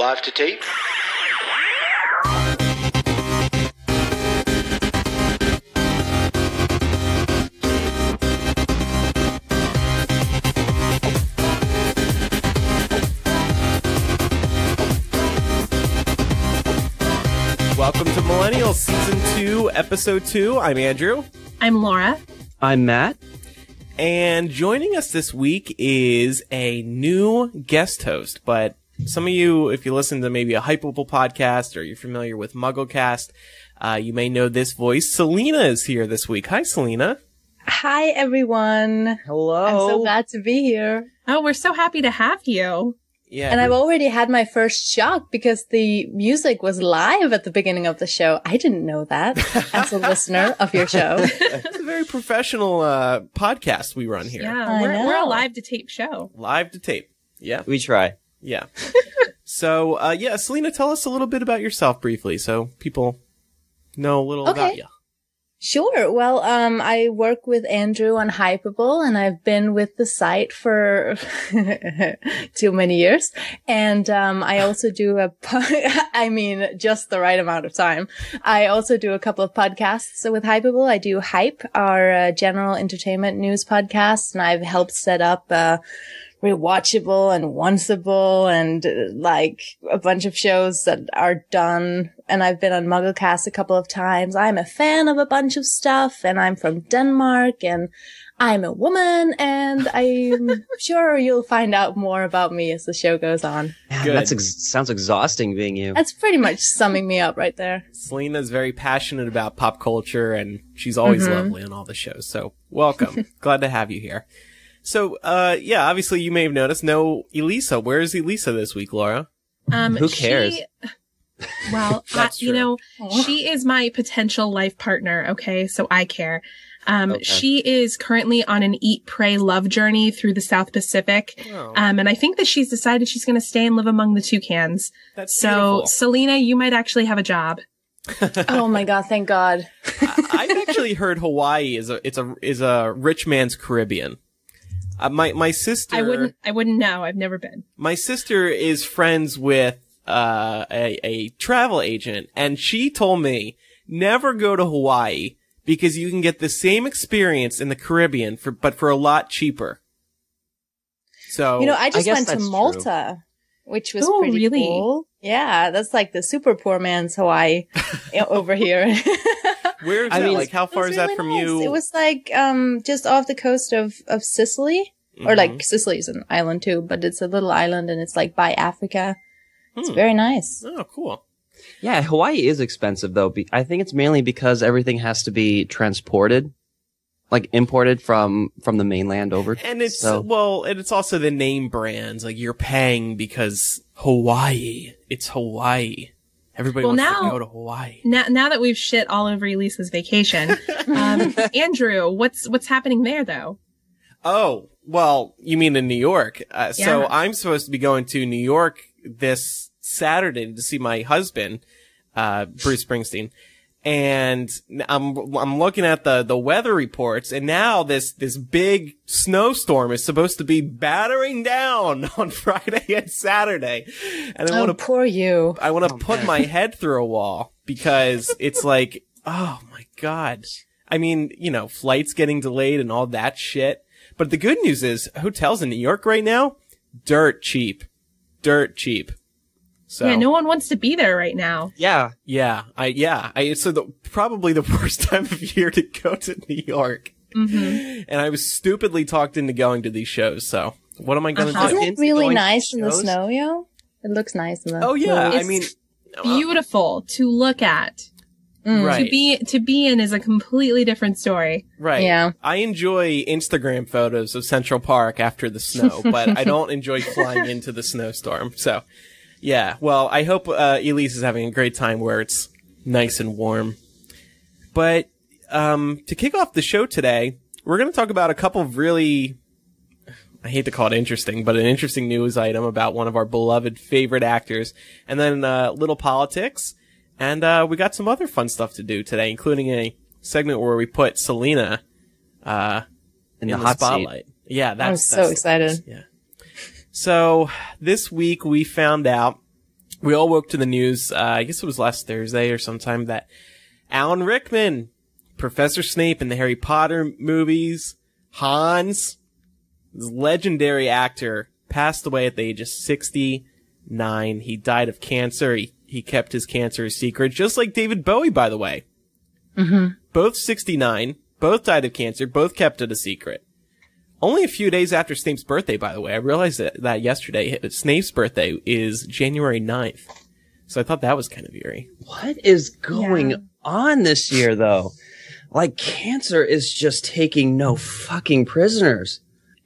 Live to tape. Welcome to Millennial Season 2, Episode 2. I'm Andrew. I'm Laura. I'm Matt. And joining us this week is a new guest host, but some of you, if you listen to maybe a Hypable podcast or you're familiar with Mugglecast, you may know this voice. Selena is here this week. Hi, Selena. Hi, everyone. Hello. I'm so glad to be here. Oh, we're so happy to have you. Yeah. And I've already had my first shock because the music was live at the beginning of the show. I didn't know that as a listener of your show. It's a very professional podcast we run here. Yeah, we're a live to tape show. Live to tape. Yeah. We try. Yeah. So, Selena, tell us a little bit about yourself briefly so people know a little about you. Sure. Well, I work with Andrew on Hypable, and I've been with the site for too many years. And I also do just the right amount of time. I also do a couple of podcasts with Hypable. I do Hype, our general entertainment news podcast, and I've helped set up Rewatchable and Onceable and a bunch of shows that are done. And I've been on Mugglecast a couple of times. I'm a fan of a bunch of stuff, and I'm from Denmark, and I'm a woman, and I'm sure you'll find out more about me as the show goes on. Good. That sounds exhausting being you. That's pretty much summing me up right there. Selena's very passionate about pop culture, and she's always lovely on all the shows. So welcome. Glad to have you here. So, obviously you may have noticed no Elisa. Where is Elisa this week, Laura? Who cares? Well, she is my potential life partner. Okay. So I care. She is currently on an eat, pray, love journey through the South Pacific. Oh. And I think that she's decided she's going to stay and live among the toucans. That's beautiful. Selena, you might actually have a job. Oh my God. Thank God. I've actually heard Hawaii is a rich man's Caribbean. My sister. I wouldn't know. I've never been. My sister is friends with a travel agent, and she told me never go to Hawaii because you can get the same experience in the Caribbean but for a lot cheaper. So I went to Malta, which was pretty cool. Yeah, that's like the super poor man's Hawaii over here. Where is that? Like, how far is that from you? It was just off the coast of Sicily, or Sicily is an island too, but it's a little island and it's by Africa. It's very nice. Oh, cool. Yeah, Hawaii is expensive though. I think it's mainly because everything has to be transported, imported from the mainland over. And it's also the name brands. You're paying because Hawaii. It's Hawaii. Everybody wants to go to Hawaii. Now that we've shit all over Elisa's vacation, Andrew, what's happening there though? Oh, well, you mean in New York? So I'm supposed to be going to New York this Saturday to see my husband, Bruce Springsteen, and I'm looking at the weather reports, and now this big snowstorm is supposed to be battering down on Friday and Saturday, and I want to put my head through a wall because it's oh my God, flights getting delayed and all that shit. But the good news is hotels in New York right now, dirt cheap. So yeah, no one wants to be there right now. Yeah. Probably the worst time of year to go to New York. Mm-hmm. And I was stupidly talked into going to these shows. So what am I going to do? Isn't it really nice in the snow, yo? It looks nice in the snow. Oh yeah, beautiful to look at. Right. To be in is a completely different story. Right. Yeah. I enjoy Instagram photos of Central Park after the snow, but I don't enjoy flying into the snowstorm. So, yeah. Well, I hope Elise is having a great time where it's nice and warm. But to kick off the show today, we're going to talk about a couple of really, I hate to call it interesting, but an interesting news item about one of our beloved favorite actors, and then a little politics. And we got some other fun stuff to do today, including a segment where we put Selena in the hot spotlight. Seat. Yeah, I'm so excited. Yeah. So this week we found out we all woke to the news, I guess it was last Thursday or sometime, that Alan Rickman, Professor Snape in the Harry Potter movies, Hans, this legendary actor, passed away at the age of 69. He died of cancer. He kept his cancer a secret, just like David Bowie, by the way. Mm-hmm. Both 69, both died of cancer, both kept it a secret. Only a few days after Snape's birthday, by the way. I realized that yesterday. Snape's birthday is January 9th. So I thought that was kind of eerie. What is going on this year, though? Like, cancer is just taking no fucking prisoners.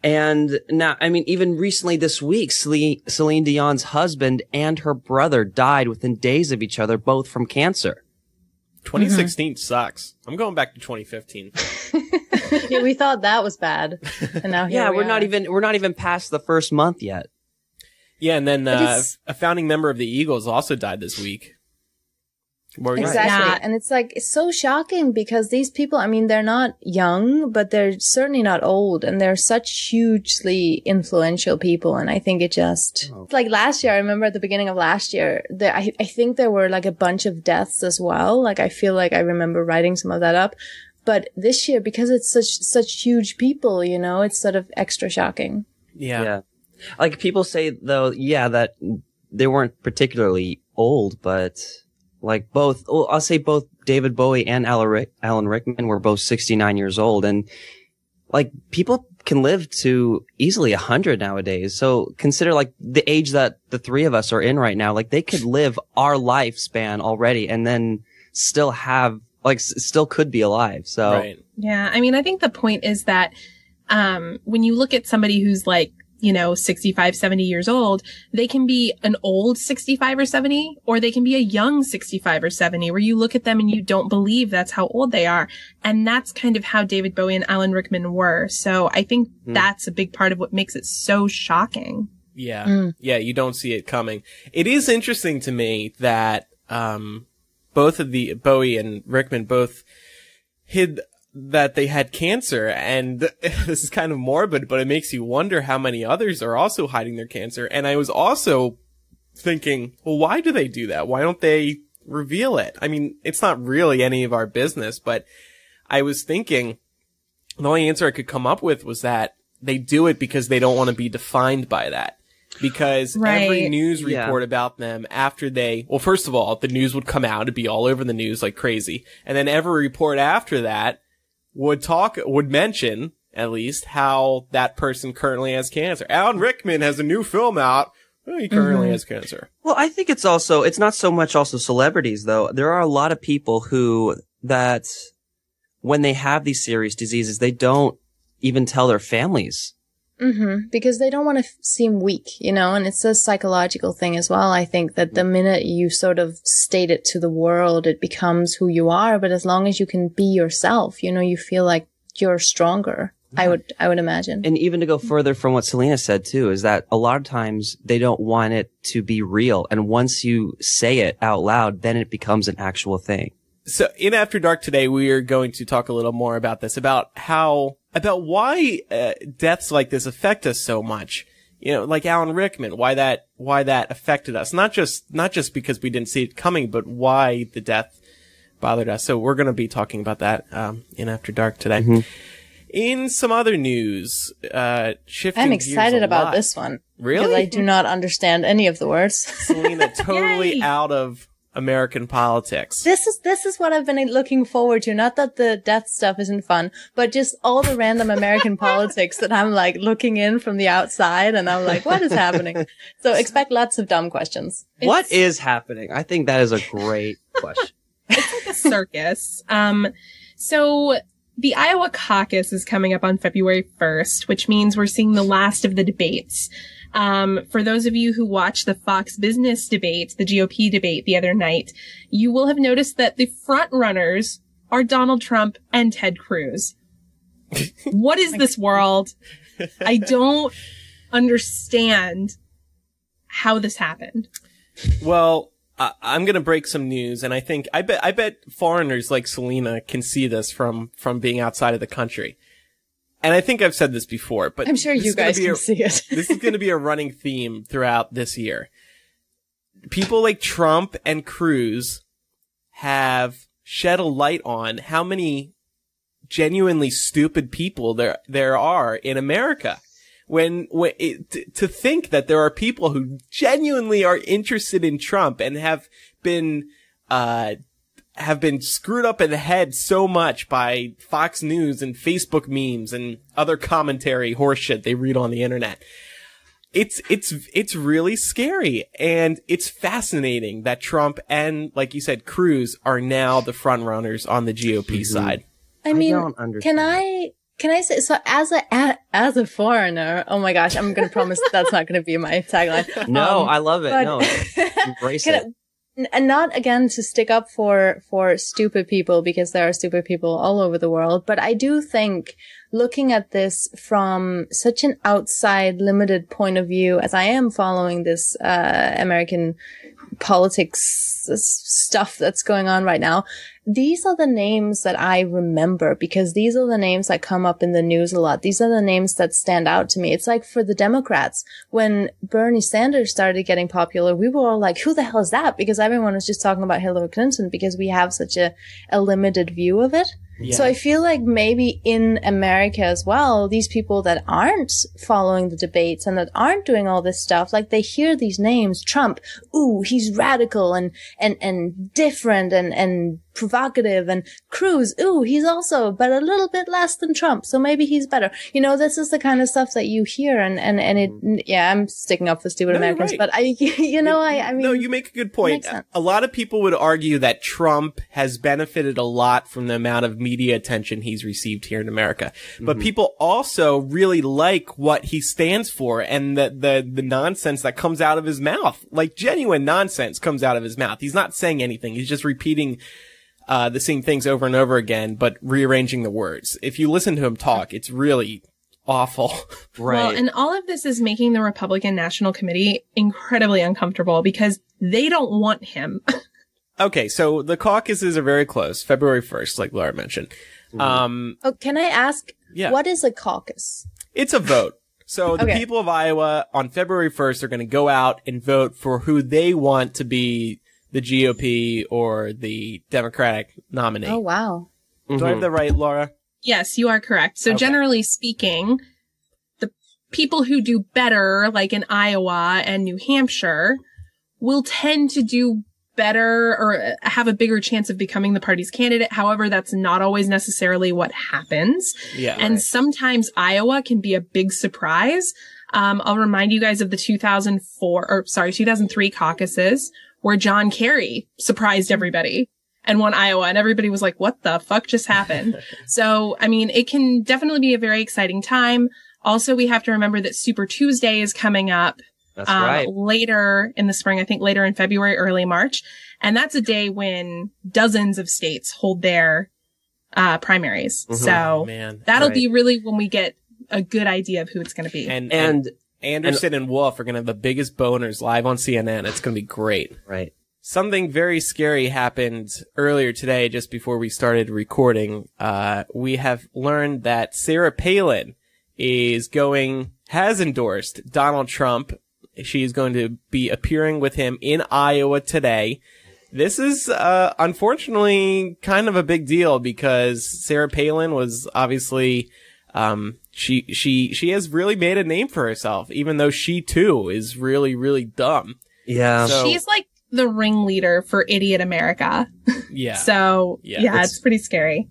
And now, I mean, even recently this week, Celine Dion's husband and her brother died within days of each other, both from cancer. 2016 sucks. I'm going back to 2015. Yeah, we thought that was bad, and now here we are. we're not even past the first month yet. Yeah, and then a founding member of the Eagles also died this week. Exactly, yeah, and it's like, it's so shocking because these people, I mean, they're not young, but they're certainly not old, and they're such hugely influential people. And I think it just, like last year, I remember at the beginning of last year, I think there were like a bunch of deaths as well. Like, I feel like I remember writing some of that up. But this year, because it's such huge people, you know, it's sort of extra shocking. Yeah. Like, people say, though, that they weren't particularly old, but like I'll say both David Bowie and Alan Rickman were both 69 years old. And like, people can live to easily 100 nowadays. So consider like the age that the three of us are in right now. Like, they could live our lifespan already and then still have, like, still could be alive. So, right. Yeah. I mean, I think the point is that, when you look at somebody who's like, you know, 65, 70 years old, they can be an old 65 or 70, or they can be a young 65 or 70, where you look at them and you don't believe that's how old they are. And that's kind of how David Bowie and Alan Rickman were. So I think that's a big part of what makes it so shocking. Yeah. Yeah. You don't see it coming. It is interesting to me that, both of the Bowie and Rickman both hid that they had cancer. And this is kind of morbid, but it makes you wonder how many others are also hiding their cancer. And I was also thinking, well, why do they do that? Why don't they reveal it? I mean, it's not really any of our business, but I was thinking the only answer I could come up with was that they do it because they don't want to be defined by that. Because every news report about them after first of all, the news would come out, it'd be all over the news like crazy. And then every report after that would mention, at least, how that person currently has cancer. Alan Rickman has a new film out. Well, he currently has cancer. Well, I think it's not so much also celebrities, though. There are a lot of people that when they have these serious diseases, they don't even tell their families. Mm-hmm. Because they don't want to seem weak, you know, and it's a psychological thing as well. I think that the minute you sort of state it to the world, it becomes who you are. But as long as you can be yourself, you know, you feel like you're stronger. Yeah. I would imagine. And even to go further from what Selena said too, is that a lot of times they don't want it to be real. And once you say it out loud, then it becomes an actual thing. So in After Dark today, we are going to talk a little more about this, about why deaths like this affect us so much. You know, like Alan Rickman, why that affected us. Not just because we didn't see it coming, but why the death bothered us. So we're going to be talking about that in After Dark today. Mm-hmm. In some other news, shifting gears, I'm excited about this one. Really? Because I do not understand any of the words. Selena, totally out of American politics. This is what I've been looking forward to. Not that the death stuff isn't fun, but just all the random American politics that I'm like looking in from the outside and I'm like, what is happening? So expect lots of dumb questions. What is happening? I think that is a great question. It's like a circus. So the Iowa caucus is coming up on February 1st, which means we're seeing the last of the debates. For those of you who watched the Fox Business debate, the GOP debate the other night, you will have noticed that the front runners are Donald Trump and Ted Cruz. What is this world? I don't understand how this happened. Well, I'm going to break some news, and I think I bet foreigners like Selena can see this from being outside of the country. And I think I've said this before, but I'm sure you guys can see it. This is going to be a running theme throughout this year. people like Trump and Cruz have shed a light on how many genuinely stupid people there are in America. To think that there are people who genuinely are interested in Trump and have been screwed up in the head so much by Fox News and Facebook memes and other commentary horseshit they read on the internet. It's really scary, and it's fascinating that Trump and, like you said, Cruz are now the front runners on the GOP side. I mean, can I say, so as a foreigner, oh my gosh, I'm going to promise that's not going to be my tagline. No, I love it. But, no, embrace it. And not, again, to stick up for stupid people, because there are stupid people all over the world. But I do think, looking at this from such an outside, limited point of view, as I am following this American politics stuff that's going on right now, these are the names that I remember, because these are the names that come up in the news a lot. These are the names that stand out to me. It's like for the Democrats, when Bernie Sanders started getting popular, we were all like, who the hell is that? Because everyone was just talking about Hillary Clinton, because we have such a limited view of it. Yeah. So I feel like maybe in America as well, these people that aren't following the debates and that aren't doing all this stuff, like they hear these names, Trump, ooh, he's radical and different and provocative, and Cruz, ooh, he's also, but a little bit less than Trump, so maybe he's better. You know, this is the kind of stuff that you hear, and it, yeah, I'm sticking up for stupid Americans, right. But I mean. No, you make a good point. A lot of people would argue that Trump has benefited a lot from the amount of media attention he's received here in America. But people also really like what he stands for, and the nonsense that comes out of his mouth, like genuine nonsense comes out of his mouth. He's not saying anything. He's just repeating the same things over and over again, but rearranging the words. If you listen to him talk, it's really awful. Right. Well, and all of this is making the Republican National Committee incredibly uncomfortable, because they don't want him. Okay, so the caucuses are very close, February 1st, like Laura mentioned. Oh, can I ask, what is a caucus? It's a vote. So the people of Iowa on February 1st are going to go out and vote for who they want to be the GOP or the Democratic nominee. Oh, wow. Do I have that right, Laura? Yes, you are correct. So generally speaking, the people who do better, like in Iowa and New Hampshire, will tend to do better or have a bigger chance of becoming the party's candidate. However, that's not always necessarily what happens. Yeah, and sometimes Iowa can be a big surprise. I'll remind you guys of the 2003 caucuses, where John Kerry surprised everybody and won Iowa, and everybody was like, what the fuck just happened? So, I mean, it can definitely be a very exciting time. Also, we have to remember that Super Tuesday is coming up. That's right. Later in the spring, I think later in February, early March. And that's a day when dozens of states hold their primaries. So that'll be really when we get a good idea of who it's going to be. And Anderson and Wolf are going to have the biggest boners live on CNN. It's going to be great. Right. Something very scary happened earlier today, just before we started recording. We have learned that Sarah Palin has endorsed Donald Trump. She is going to be appearing with him in Iowa today. This is, unfortunately kind of a big deal, because Sarah Palin was obviously, she has really made a name for herself, even though she too is really, really dumb. Yeah. So, she's like the ringleader for idiot America. Yeah. So yeah, it's pretty scary.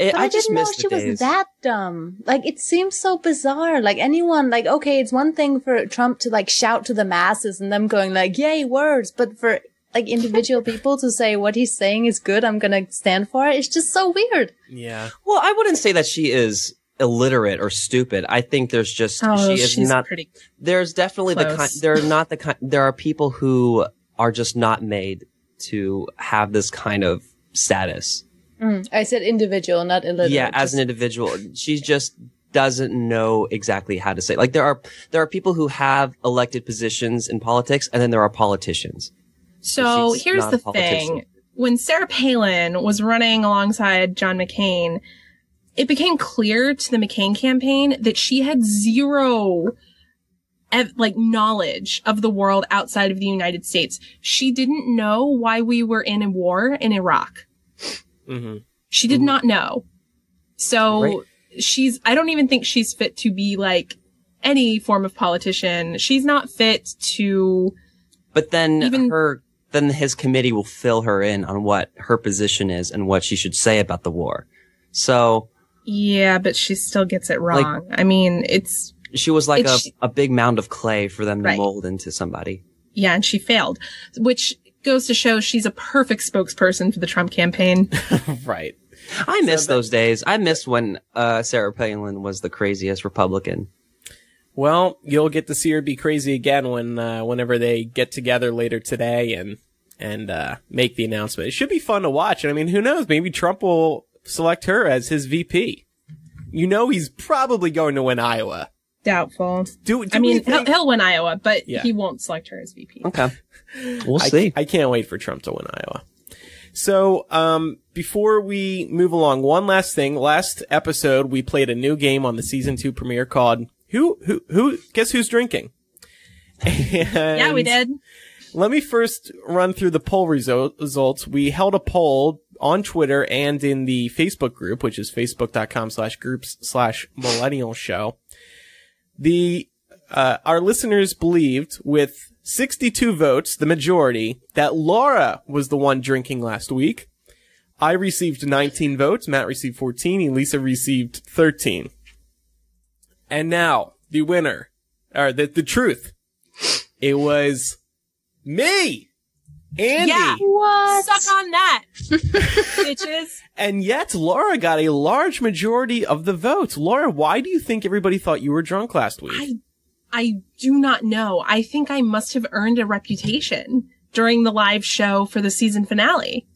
I just didn't know she was that dumb. Like, it seems so bizarre. Like, anyone, like, okay, it's one thing for Trump to like shout to the masses and them going like, yay, words. But for like individual people to say what he's saying is good, I'm going to stand for it. It's just so weird. Yeah. Well, I wouldn't say that she is illiterate or stupid. I think there's just, she's not pretty. There's definitely close. There are people who are just not made to have this kind of status. I said individual, not illiterate. Yeah, as an individual. She just doesn't know exactly how to say it. Like, there are people who have elected positions in politics, and then there are politicians. So here's the thing. When Sarah Palin was running alongside John McCain, it became clear to the McCain campaign that she had zero like knowledge of the world outside of the United States. She didn't know why we were in a war in Iraq. Mm-hmm. She did not know. So she's, I don't even think she's fit to be like any form of politician. She's not fit to. But then even, then his committee will fill her in on what her position is and what she should say about the war. So. Yeah, but she still gets it wrong. Like, I mean, it's. She was like a big mound of clay for them to mold into somebody. Yeah, and she failed, which goes to show she's a perfect spokesperson for the Trump campaign. Right. I miss those days. I miss when Sarah Palin was the craziest Republican. Well, you'll get to see her be crazy again when whenever they get together later today and make the announcement. It should be fun to watch. I mean, who knows? Maybe Trump will select her as his VP. You know, he's probably going to win Iowa. Doubtful. I mean, he'll win Iowa, but he won't select her as VP. Okay. We'll see. I can't wait for Trump to win Iowa. So, before we move along, one last thing. Last episode, we played a new game on the season 2 premiere called Who Guess Who's Drinking? And yeah, we did. Let me first run through the poll results. We held a poll on Twitter and in the Facebook group, which is facebook.com/groups/millennial show. The, our listeners believed with 62 votes, the majority, that Laura was the one drinking last week. I received 19 votes. Matt received 14. Elisa received 13. And now the winner, or the truth. It was me. Andy. Yeah. What? Suck on that. Bitches. And yet Laura got a large majority of the votes. Laura, why do you think everybody thought you were drunk last week? I do not know. I think I must have earned a reputation during the live show for the season finale.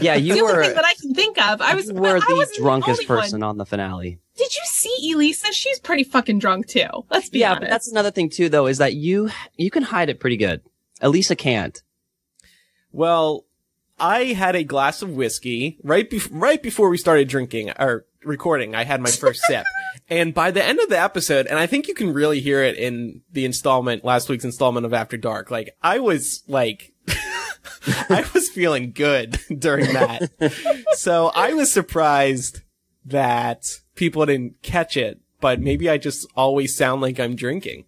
Yeah, you were the only thing that I can think of. I was the drunkest person on the finale. Did you see Elisa? She's pretty fucking drunk too. Let's be honest. Yeah, but that's another thing too though, is that you can hide it pretty good. Elisa can't. Well, I had a glass of whiskey right before we started drinking or recording. I had my first sip. And by the end of the episode, and I think you can really hear it in the installment, last week's installment of After Dark, like I was like I was feeling good during that. So I was surprised that people didn't catch it, but maybe I just always sound like I'm drinking.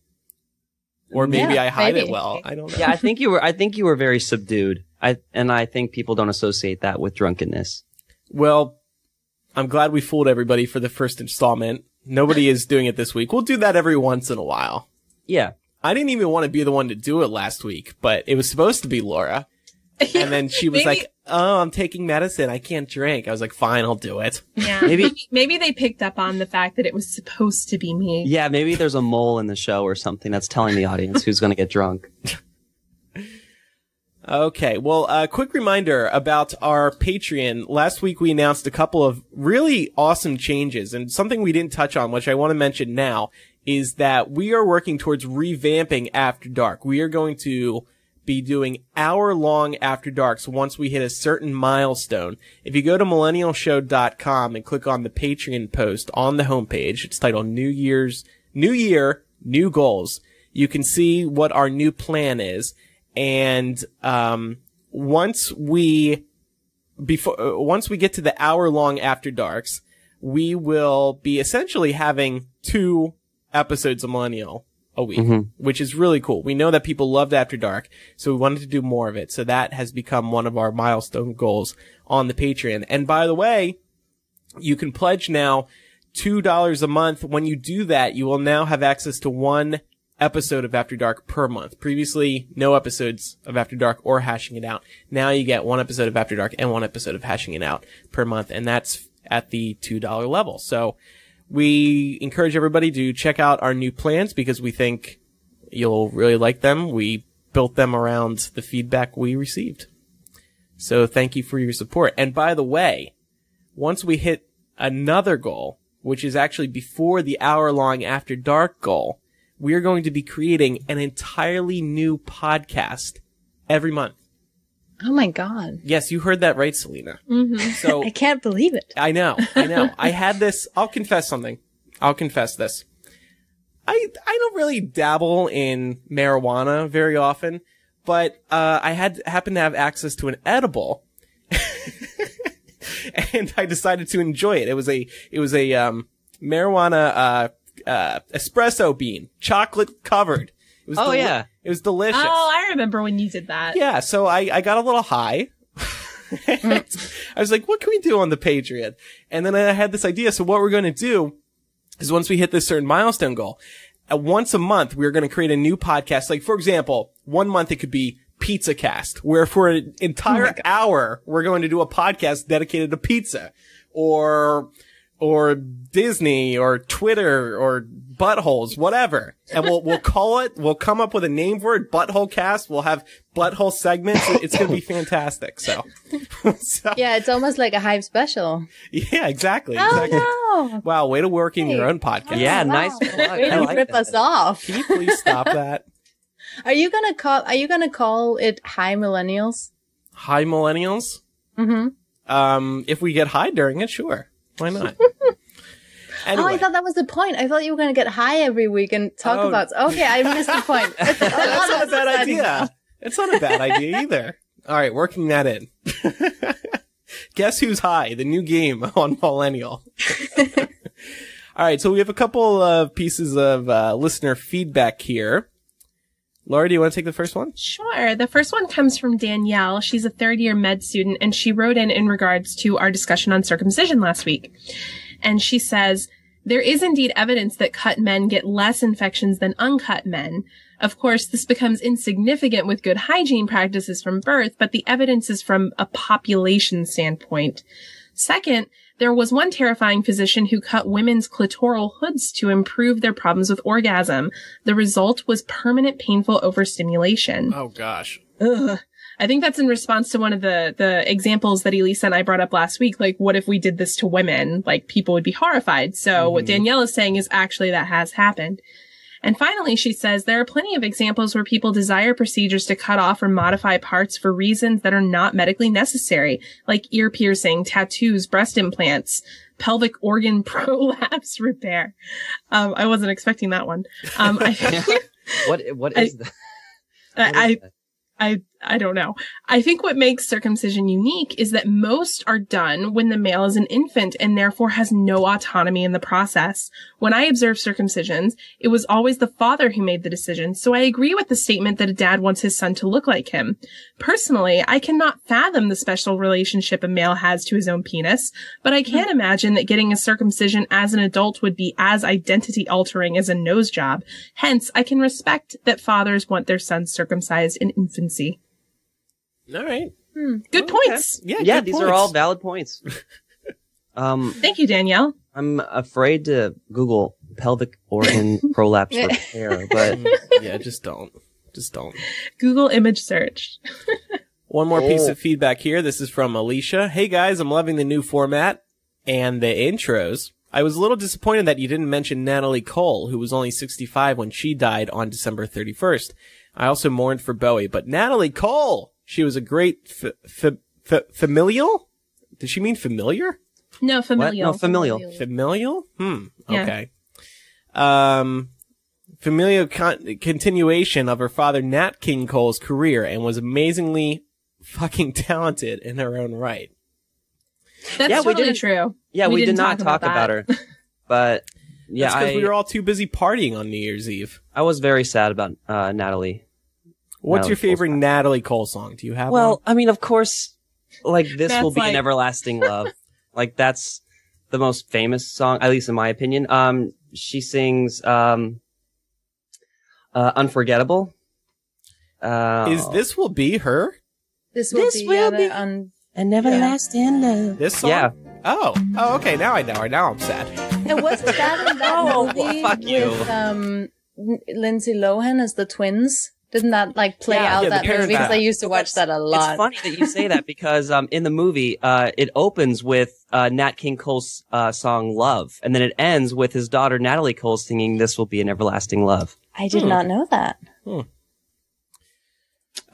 Or maybe I hide it well. I don't know. Yeah, I think you were very subdued. I think people don't associate that with drunkenness. Well, I'm glad we fooled everybody for the first installment. Nobody is doing it this week. We'll do that every once in a while. Yeah. I didn't even want to be the one to do it last week, but it was supposed to be Laura. And then she was like, "Oh, I'm taking medicine. I can't drink." I was like, "Fine, I'll do it." Yeah. Maybe they picked up on the fact that it was supposed to be me. Yeah, maybe there's a mole in the show or something that's telling the audience who's going to get drunk. Okay, well, a quick reminder about our Patreon. Last week we announced a couple of really awesome changes, and something we didn't touch on, which I want to mention now, is that we are working towards revamping After Dark. We are going to be doing hour-long After Darks once we hit a certain milestone. If you go to millennialshow.com and click on the Patreon post on the homepage, it's titled New Year, New Goals. You can see what our new plan is. And once we get to the hour-long After Darks, we will be essentially having 2 episodes of Millennial a week, which is really cool. We know that people loved After Dark, so we wanted to do more of it. So that has become one of our milestone goals on the Patreon. And by the way, you can pledge now $2 a month. When you do that, you will now have access to 1 episode of After Dark per month. Previously, no episodes of After Dark or Hashing It Out. Now you get 1 episode of After Dark and 1 episode of Hashing It Out per month, and that's at the $2 level. So we encourage everybody to check out our new plans because we think you'll really like them. We built them around the feedback we received. So thank you for your support. And by the way, once we hit another goal, which is actually before the hour-long After Dark goal, we are going to be creating an entirely new podcast every month. Oh my God. Yes, you heard that right, Selena. Mm-hmm. So I can't believe it. I know. I know. I had this. I'll confess something. I'll confess this. I don't really dabble in marijuana very often, but I happened to have access to an edible, and I decided to enjoy it. It was a marijuana espresso bean, chocolate covered. It was it was delicious. Oh, I remember when you did that. Yeah, so I got a little high. I was like, what can we do on the Patreon? And then I had this idea. So what we're going to do is once we hit this certain milestone goal, once a month, we're going to create a new podcast. Like, for example, 1 month, it could be Pizza Cast, where for an entire hour, we're going to do a podcast dedicated to pizza or Disney or Twitter or buttholes, whatever. And we'll call it, we'll come up with a name for it, Butthole Cast. We'll have butthole segments. It's going to be fantastic. So. Yeah. It's almost like a Hive special. Yeah, exactly. Oh, no. Wow. Way to work in your own podcast. Nice plug. Way to rip us off. Can you please stop that? Are you going to call it Hi Millennials? Hi Millennials? Mm-hmm. If we get high during it, sure. Why not? Anyway. Oh, I thought that was the point. I thought you were going to get high every week and talk about. Okay, I missed the point. That's not a bad idea. It's not a bad idea either. All right, working that in. Guess who's high? The new game on Millennial. All right, so we have a couple of pieces of listener feedback here. Laura, do you want to take the first one? Sure. The first one comes from Danielle. She's a third-year med student, and she wrote in regards to our discussion on circumcision last week. And she says, there is indeed evidence that cut men get less infections than uncut men. Of course, this becomes insignificant with good hygiene practices from birth, but the evidence is from a population standpoint. Second, there was one terrifying physician who cut women's clitoral hoods to improve their problems with orgasm. The result was permanent painful overstimulation. Oh, gosh. Ugh. I think that's in response to one of the examples that Elisa and I brought up last week. Like, what if we did this to women? Like, people would be horrified. So what Danielle is saying is actually that has happened. And finally, she says, there are plenty of examples where people desire procedures to cut off or modify parts for reasons that are not medically necessary, like ear piercing, tattoos, breast implants, pelvic organ prolapse repair. I wasn't expecting that one. I don't know. I think what makes circumcision unique is that most are done when the male is an infant and therefore has no autonomy in the process. When I observed circumcisions, it was always the father who made the decision, so I agree with the statement that a dad wants his son to look like him. Personally, I cannot fathom the special relationship a male has to his own penis, but I can imagine that getting a circumcision as an adult would be as identity-altering as a nose job. Hence, I can respect that fathers want their sons circumcised in infancy. All right. Good points. Okay. Yeah, these are all valid points. Thank you, Danielle. I'm afraid to Google pelvic organ prolapse repair, but just don't. Google image search. One more piece of feedback here. This is from Alicia. Hey guys, I'm loving the new format and the intros. I was a little disappointed that you didn't mention Natalie Cole, who was only 65 when she died on December 31st. I also mourned for Bowie, but Natalie Cole. She was a great familial? Did she mean familiar? No, familial. What? No, familial. Familial? Yeah. Okay. Familial continuation of her father, Nat King Cole's career, and was amazingly fucking talented in her own right. That's totally true. Yeah, we did not talk about her. But yeah, because we were all too busy partying on New Year's Eve. I was very sad about Natalie. What's your favorite Natalie Cole song? Do you have one? I mean, of course, like, this will be an everlasting love. Like, that's the most famous song, at least in my opinion. She sings Unforgettable. Is This Will Be her? This will be an everlasting love. This song? Yeah. Oh, okay, now I know her. Now I'm sad. And wasn't that in that movie with Lindsay Lohan as the twins? Didn't that play out that movie? Because I used to watch that a lot. It's funny that you say that because in the movie it opens with Nat King Cole's song "Love," and then it ends with his daughter Natalie Cole singing "This Will Be an Everlasting Love." I did not know that. But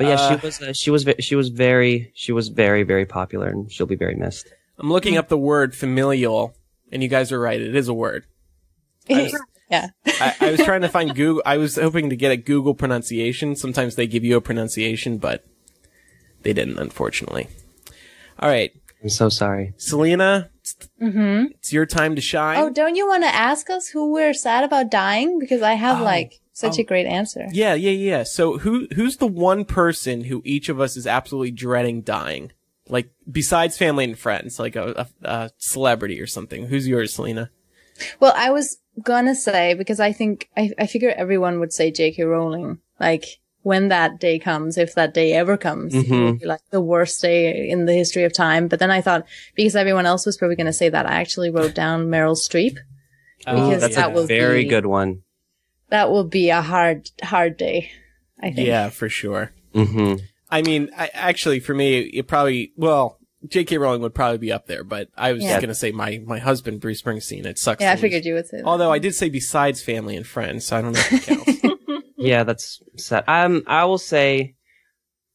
yeah, she was very, very popular, and she'll be very missed. I'm looking up the word familial, and you guys are right; it is a word. Yeah. I was trying to find Google. I was hoping to get a Google pronunciation. Sometimes they give you a pronunciation, but they didn't, unfortunately. All right. I'm so sorry. Selena, it's your time to shine. Oh, don't you want to ask us who we're sad about dying? Because I have such a great answer. Yeah. So who's the one person who each of us is absolutely dreading dying? Like, besides family and friends, like a celebrity or something. Who's yours, Selena? Well, I was gonna say, because I think, I figure everyone would say J.K. Rowling. Like, when that day comes, if that day ever comes, it would be like the worst day in the history of time. But then I thought, because everyone else was probably gonna say that, I actually wrote down Meryl Streep. Oh, that's a very good one. That will be a hard day, I think. Yeah, for sure. Mm-hmm. I mean, actually, for me, it probably, well, J.K. Rowling would probably be up there, but I was just going to say my husband, Bruce Springsteen. It sucks. Yeah, I figured you would say that. Although I did say besides family and friends, so I don't know if it counts. Yeah, that's sad. I will say,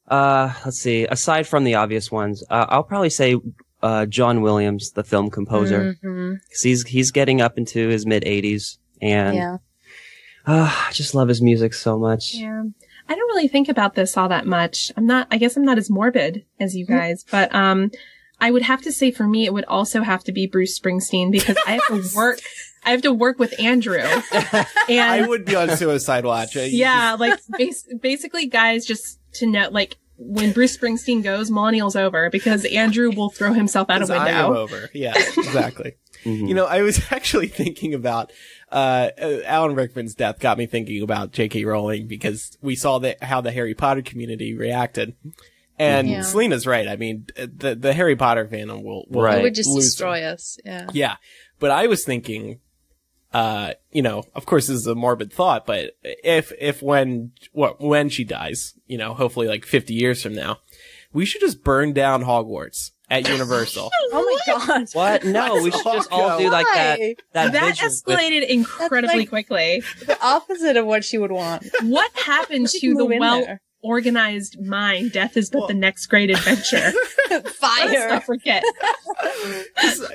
let's see, aside from the obvious ones, I'll probably say John Williams, the film composer. Mm-hmm. 'Cause he's getting up into his mid-80s, and I just love his music so much. Yeah. I don't really think about this all that much. I guess I'm not as morbid as you guys, but I would have to say for me it would also have to be Bruce Springsteen, because I have to work with Andrew. And I would be on suicide watch. Yeah, like basically guys, just to know, like, when Bruce Springsteen goes, Millennial's over, because Andrew will throw himself out a window. I'm over. Yeah, exactly. Mm-hmm. You know, I was actually thinking about Alan Rickman's death got me thinking about J.K. Rowling, because we saw how the Harry Potter community reacted. And Selena's right. I mean, the Harry Potter fandom will would just destroy us. Yeah. Yeah. But I was thinking, you know, of course this is a morbid thought, but when she dies, you know, hopefully like 50 years from now, we should just burn down Hogwarts at Universal. Oh my God. What? No, we should just all do like that. That escalated incredibly quickly. The opposite of what she would want. What happened to the well-organized mind? Death is but the next great adventure. Fire. Let's forget.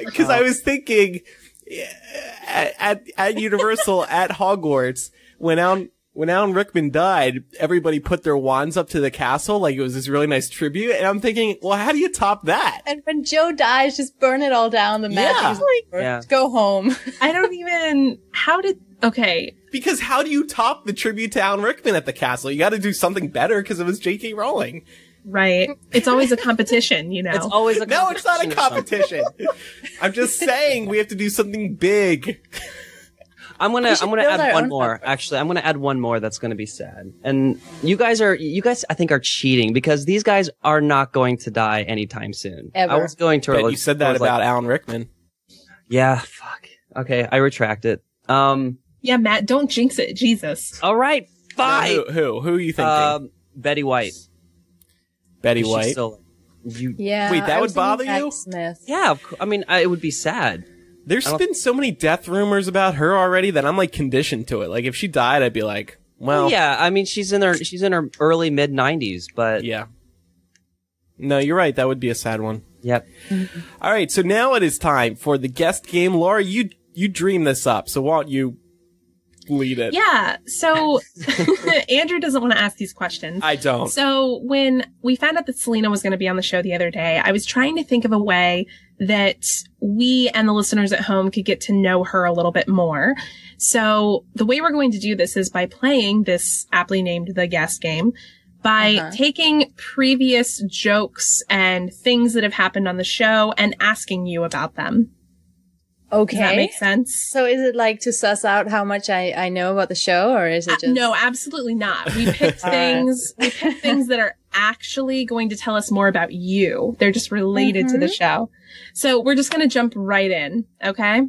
Because I was thinking at Universal, at Hogwarts, when Alan Rickman died, everybody put their wands up to the castle, like it was this really nice tribute. And I'm thinking, well, how do you top that? And when Joe dies, just burn it all down. The magic. Go home. I don't even. Okay. Because how do you top the tribute to Alan Rickman at the castle? You got to do something better, because it was J.K. Rowling. Right. It's always a competition, you know. It's always a competition. No, it's not a competition. I'm just saying we have to do something big. I'm gonna add one more. Actually, I'm gonna add one more that's gonna be sad. And you guys I think are cheating, because these guys are not going to die anytime soon. Ever. I was going to. But you said that about Alan Rickman. Yeah. Fuck. Okay, I retract it. Yeah, Matt, don't jinx it. Jesus. All right. Fine. No, who are you thinking? Betty White. Betty White. Still, wait, that would bother you? Smith. Yeah. I mean, it would be sad. There's been so many death rumors about her already that I'm like conditioned to it. Like if she died, I'd be like, well, yeah. I mean, she's in her early mid-90s, but yeah. No, you're right. That would be a sad one. Yep. All right. So now it is time for the guest game. Laura, you dream this up, so why don't you lead it? Yeah. So Andrew doesn't want to ask these questions. I don't. So when we found out that Selena was going to be on the show the other day, I was trying to think of a way that we and the listeners at home could get to know her a little bit more. So the way we're going to do this is by playing this aptly named The Guest Game, by taking previous jokes and things that have happened on the show and asking you about them. Okay. Does that make sense? So is it like to suss out how much I know about the show, or is it just... no, absolutely not. We picked things, right. We picked things that are actually going to tell us more about you. They're just related to the show. So we're just going to jump right in. Okay.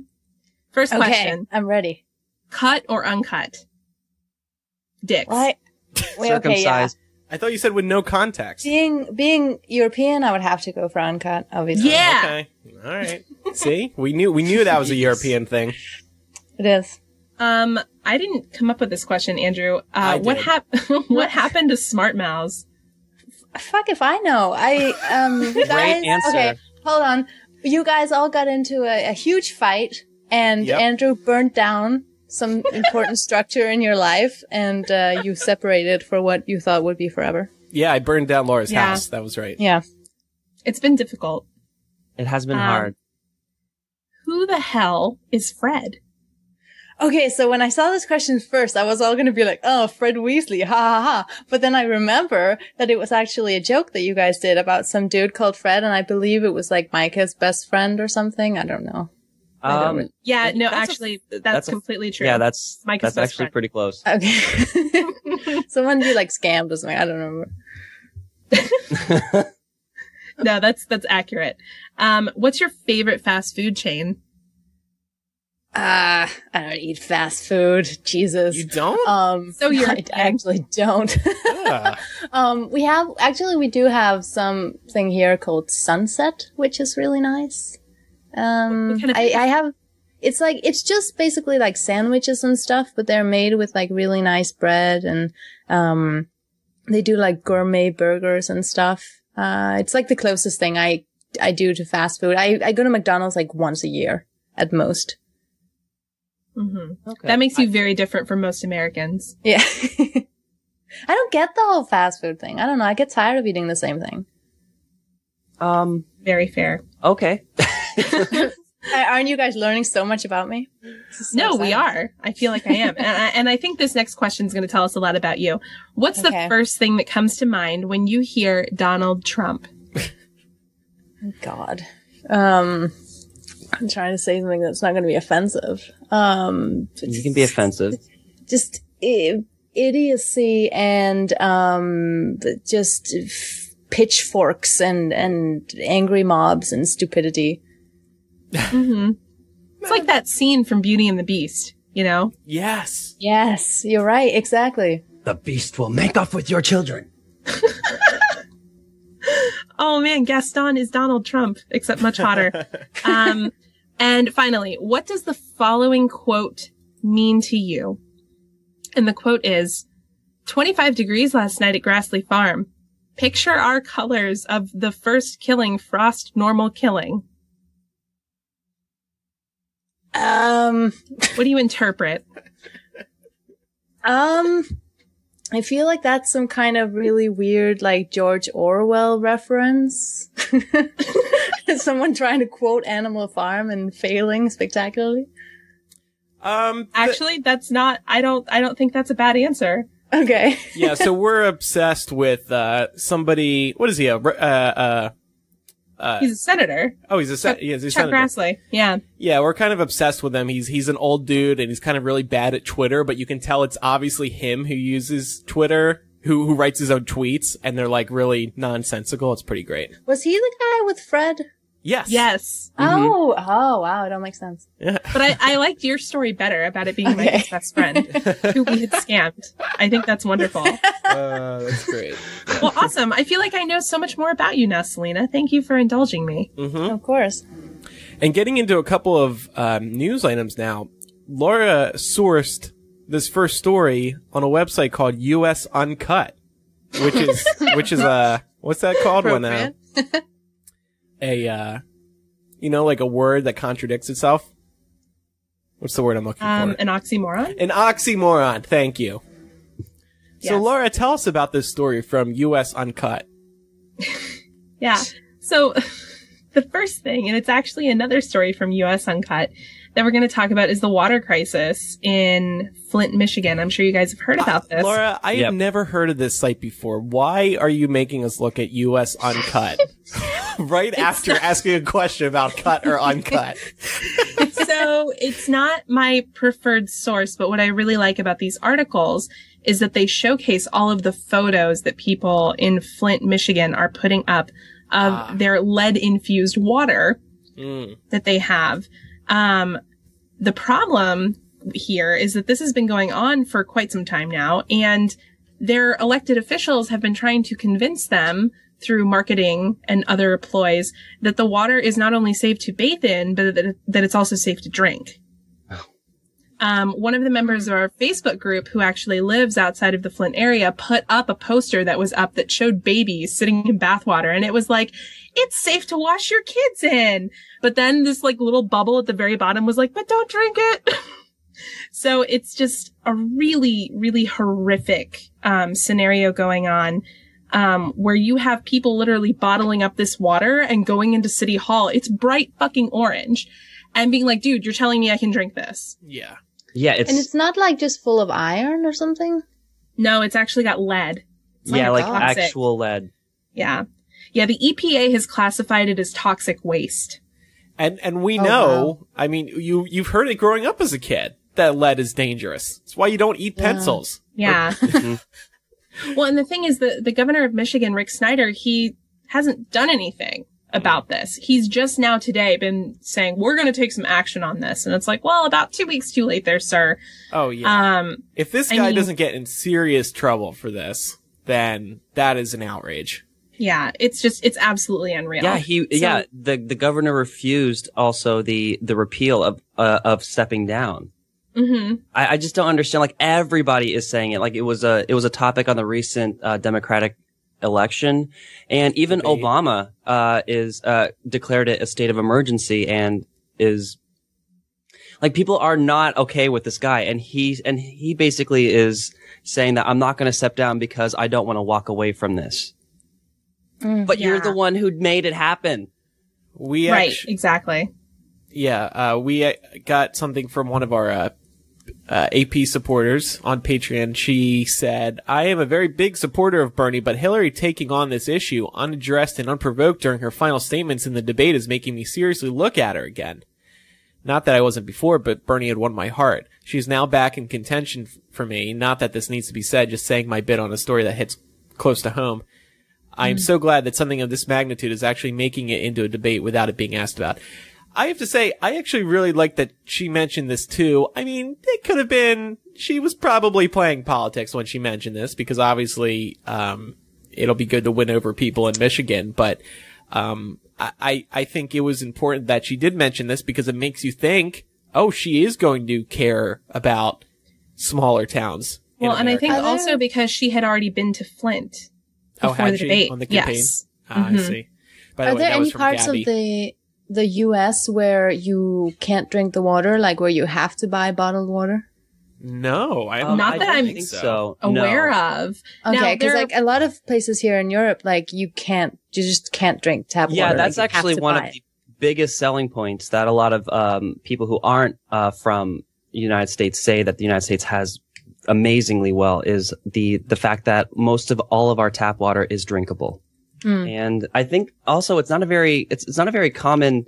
First question. Okay, I'm ready. Cut or uncut? Dicks. What? Wait, circumcised. Okay, yeah. I thought you said with no context. Being European, I would have to go for uncut, obviously. Yeah. Okay. All right. See, we knew that was a European thing. It is. I didn't come up with this question, Andrew. What happened to Smart Mouths? Fuck if I know. Great answer. Okay, hold on. You guys all got into a huge fight, and Andrew burnt down some important structure in your life, and you separated for what you thought would be forever. Yeah, I burned down Laura's house. That was right. Yeah. It's been difficult. It has been hard. Who the hell is Fred? Okay, so when I saw this question first, I was all going to be like, oh, Fred Weasley, ha ha ha. But then I remember that it was actually a joke that you guys did about some dude called Fred, and I believe it was like Micah's best friend or something. I don't know. Yeah, no, actually, that's completely true. Yeah, that's actually pretty close. Okay. Someone be like scammed or something. I don't remember. No, that's accurate. What's your favorite fast food chain? I don't eat fast food. Jesus. You don't? So you're I actually don't. Yeah. We do have something here called Sunset, which is really nice. It's just basically like sandwiches and stuff, but they're made with like really nice bread, and they do like gourmet burgers and stuff. It's like the closest thing I do to fast food. I go to McDonald's like once a year at most. Mm-hmm. Okay. That makes you very different from most Americans. Yeah. I don't get the whole fast food thing. I don't know. I get tired of eating the same thing. Very fair. Okay. Aren't you guys learning so much about me? No, we are. I feel like I am. And I think this next question is going to tell us a lot about you. What's the first thing that comes to mind when you hear Donald Trump? Oh, God. I'm trying to say something that's not going to be offensive. You can be offensive. Just idiocy and just pitchforks and angry mobs and stupidity. Mm-hmm. It's like that scene from Beauty and the Beast, you know? Yes. Yes, you're right. Exactly. The beast will make off with your children. Oh, man, Gaston is Donald Trump, except much hotter. And finally, what does the following quote mean to you? And the quote is, 25 degrees last night at Grassley Farm. Picture our colors of the first killing, frost normal killing. What do you interpret? I feel like that's some kind of really weird, like, George Orwell reference. Someone trying to quote Animal Farm and failing spectacularly. Actually, that's not, I don't think that's a bad answer. Okay. Yeah, so we're obsessed with, somebody, what is he, he's a senator. Oh, he's a senator. Yes, he's Chuck Grassley. Yeah. Yeah, we're kind of obsessed with him. He's an old dude, and he's kind of really bad at Twitter, but you can tell it's obviously him who uses Twitter, who writes his own tweets, and they're like really nonsensical. It's pretty great. Was he the guy with Fred? Yes. Yes. Mm-hmm. Oh, wow. It all makes sense. Yeah. But I liked your story better about it being my best friend who we had scammed. I think that's wonderful. That's great. Well, awesome. I feel like I know so much more about you now, Selena. Thank you for indulging me. Mm-hmm. Of course. And getting into a couple of news items now, Laura sourced this first story on a website called U.S. Uncut, which is what's that called? Appropriate. Like a word that contradicts itself. What's the word I'm looking for? An oxymoron? An oxymoron. Thank you. Yes. So, Laura, tell us about this story from U.S. Uncut. Yeah. So, the first thing, and it's actually another story from U.S. Uncut that we're going to talk about, is the water crisis in Flint, Michigan. I'm sure you guys have heard about this. Laura, I have never heard of this site before. Why are you making us look at U.S. Uncut? Asking a question about cut or uncut. So it's not my preferred source, but what I really like about these articles is that they showcase all of the photos that people in Flint, Michigan are putting up of their lead-infused water that they have. The problem here is that this has been going on for quite some time now, and their elected officials have been trying to convince them through marketing and other ploys that the water is not only safe to bathe in, but that it's also safe to drink. Oh. One of the members of our Facebook group, who actually lives outside of the Flint area, put up a poster that was up that showed babies sitting in bathwater. And it was like, it's safe to wash your kids in. But then this like little bubble at the very bottom was like, but don't drink it. So it's just a really, really horrific scenario going on where you have people literally bottling up this water and going into City Hall. It's bright fucking orange and being like, dude, you're telling me I can drink this. Yeah. Yeah. And it's not like just full of iron or something. No, it's actually got lead. It's like actual lead. Yeah. Yeah. The EPA has classified it as toxic waste. And we know, wow. I mean, you've heard it growing up as a kid that lead is dangerous. It's why you don't eat pencils. Yeah. Well, and the thing is the governor of Michigan, Rick Snyder, he hasn't done anything about this. He's just now today been saying, we're going to take some action on this. And it's like, well, about 2 weeks too late there, sir. Oh, yeah. If this guy doesn't get in serious trouble for this, then that is an outrage. Yeah, it's absolutely unreal. Yeah, the governor refused also the repeal of stepping down. Mm-hmm. I just don't understand. Like everybody is saying it. Like it was a topic on the recent Democratic election, and even Obama is declared it a state of emergency and is like people are not okay with this guy, and he basically is saying that I'm not going to step down because I don't want to walk away from this. But you're the one who made it happen. Exactly. Yeah, we got something from one of our AP supporters on Patreon. She said, I am a very big supporter of Bernie, but Hillary taking on this issue unaddressed and unprovoked during her final statements in the debate is making me seriously look at her again. Not that I wasn't before, but Bernie had won my heart. She's now back in contention for me. Not that this needs to be said, just saying my bit on a story that hits close to home. I'm so glad that something of this magnitude is actually making it into a debate without it being asked about. I have to say, I actually really like that she mentioned this too. I mean, it could have been, she was probably playing politics when she mentioned this because obviously, it'll be good to win over people in Michigan, but, I think it was important that she did mention this because it makes you think, oh, she is going to care about smaller towns. Well, and I think also because she had already been to Flint. Before the debate. On the campaign? Yes. I see. By the way, there any parts of the U.S. where you can't drink the water, like where you have to buy bottled water? No, I'm not aware of. Okay, because like a lot of places here in Europe, like you just can't drink tap water. Yeah, that's like, actually one of the biggest selling points that a lot of people who aren't from the United States say that the United States has amazingly well is the fact that most of all of our tap water is drinkable. And I think also it's not very common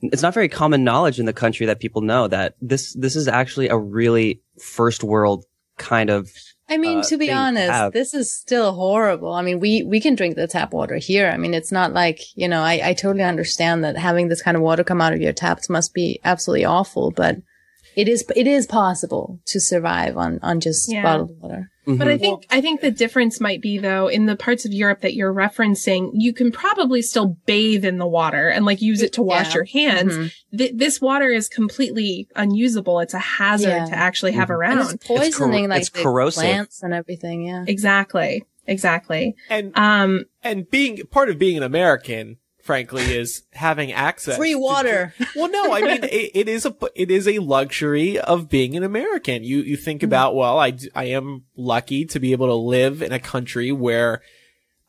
knowledge in the country that people know that this is actually a really first world kind of to be honest, this is still horrible. I mean, we can drink the tap water here. I mean, it's not like, I totally understand that having this kind of water come out of your taps must be absolutely awful, but it is possible to survive on just bottled water. Mm-hmm. But I think the difference might be though in the parts of Europe that you're referencing, you can probably still bathe in the water and like use it to wash your hands. Mm-hmm. This water is completely unusable. It's a hazard to actually have around. And it's poisoning it's corrosive. Plants and everything. Yeah, exactly. And being part of being an American, frankly, is having access free water. Well, no, I mean it is a luxury of being an American. You think about, well, I am lucky to be able to live in a country where